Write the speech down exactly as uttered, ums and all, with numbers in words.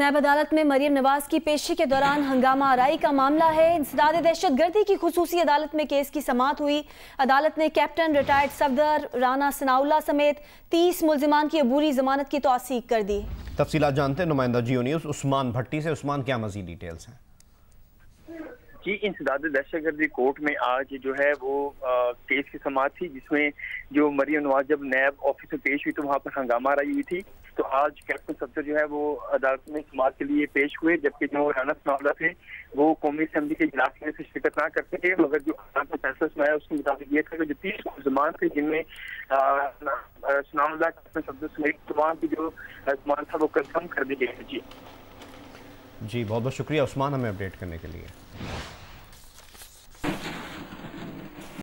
नायब अदालत में मरियम नवाज की पेशी के दौरान हंगामा आराई का मामला है। इंसदाद दहशतगर्दी की खुसूसी अदालत में केस की समात हुई। अदालत ने कैप्टन रिटायर्ड सफदर राणा सनाउल्लाह समेत तीस मुलजिमान की अबूरी जमानत की तौसीक कर दी। तफसीलात जानते हैं नुमाइंदा जियो न्यूज उस्मान भट्टी से। उस्मान, क्या मज़ीद डिटेल्स हैं? जी, इंसदाद दहशतगर्दी कोर्ट में आज जो है वो आ, केस की समात थी, जिसमें जो मरियम नवाज जब नायब ऑफिस में पेश हुई तो वहाँ पर हंगामा आराई हुई थी। तो आज कैप्टन सफदर जो है वो अदालत में समात के लिए पेश हुए, जबकि जो राणा सनाउल्लाह थे वो कौमी असम्बली के इजलास में शिरकत ना करते थे। मगर जो अदालत ने फैसला सुनाया उसके मुताबिक ये था कि जो तीस मुलजमान थे, जिनमें सनाउल्लाह कैप्टन सफदर समेत तमाम की जो जुर्मान था वो कंफर्म कर दी गई है। जी जी बहुत बहुत शुक्रिया उस्मान, हमें अपडेट करने के लिए।